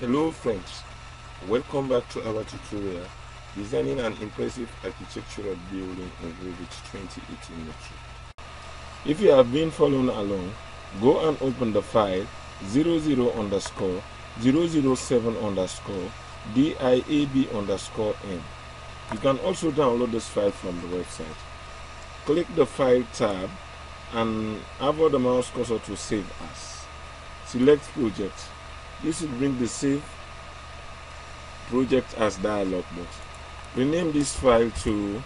Hello friends, welcome back to our tutorial designing an impressive architectural building in Revit 2018 metro. If you have been following along, go and open the file 00_007_DIAB_N. You can also download this file from the website. Click the file tab and hover the mouse cursor to save as. Select project. This will bring the save project as dialog box. Rename this file to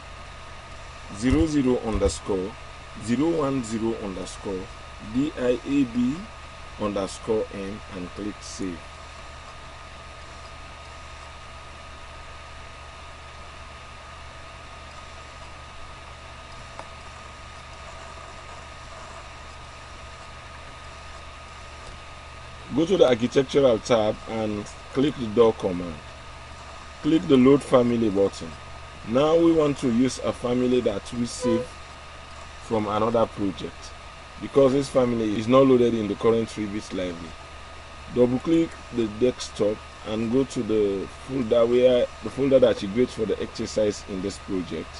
00_010_DIAB_N and click save. Go to the architectural tab and click the door command. Click the load family button. Now we want to use a family that we saved from another project. Because this family is not loaded in the current Revit library. Double click the desktop and go to the folder that you create for the exercise in this project.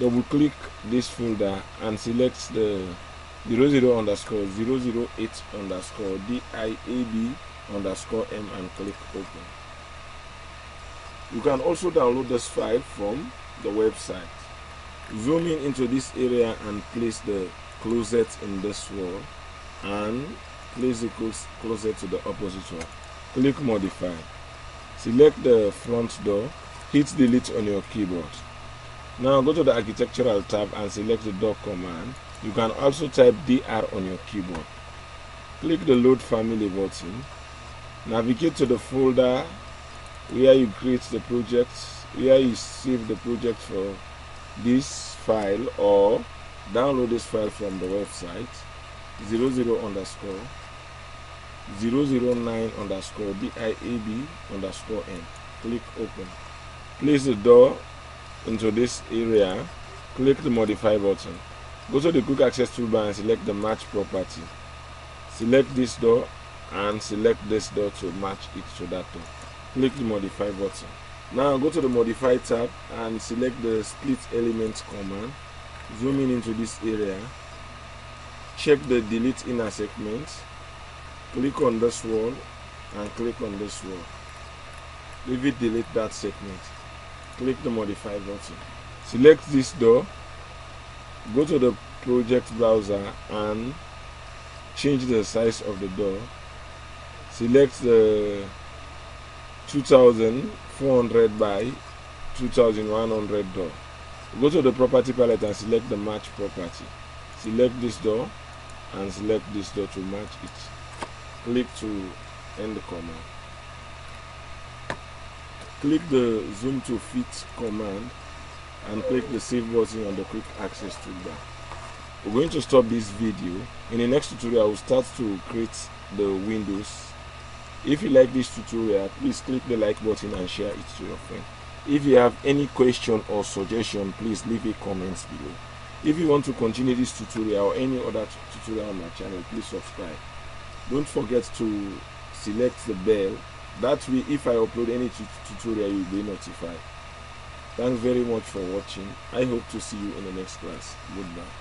Double click this folder and select the 00_008_DIAB_M and click open. You can also download this file from the website. Zoom in into this area and place the closet in this wall and place the closet to the opposite wall. Click modify. Select the front door. Hit delete on your keyboard. Now go to the architectural tab and select the door command. You can also type DR on your keyboard. Click the load family button. Navigate to the folder where you create the project, where you save the project for this file or download this file from the website 00_009_DIAB_N. Click open. Place the door into this area. Click the modify button. Go to the quick access toolbar and select the match property. Select this door and select this door to match it to that door. Click the modify button. Now go to the modify tab and select the split element command. Zoom in into this area. Check the delete inner segment. Click on this wall and click on this wall. Revit delete that segment. Click the modify button. Select this door. Go to the project browser and change the size of the door. Select the 2400 by 2100 door. Go to the property palette and select the match property. Select this door and select this door to match it. Click to end the command. Click the zoom to fit command and click the save button on the quick access toolbar. We're going to stop this video. In the next tutorial, I will start to create the windows. If you like this tutorial, please click the like button and share it to your friend. If you have any question or suggestion, please leave a comment below. If you want to continue this tutorial or any other tutorial on my channel, please subscribe. Don't forget to select the bell. That way, if I upload any tutorial, you'll be notified. Thanks very much for watching. I hope to see you in the next class. Goodbye.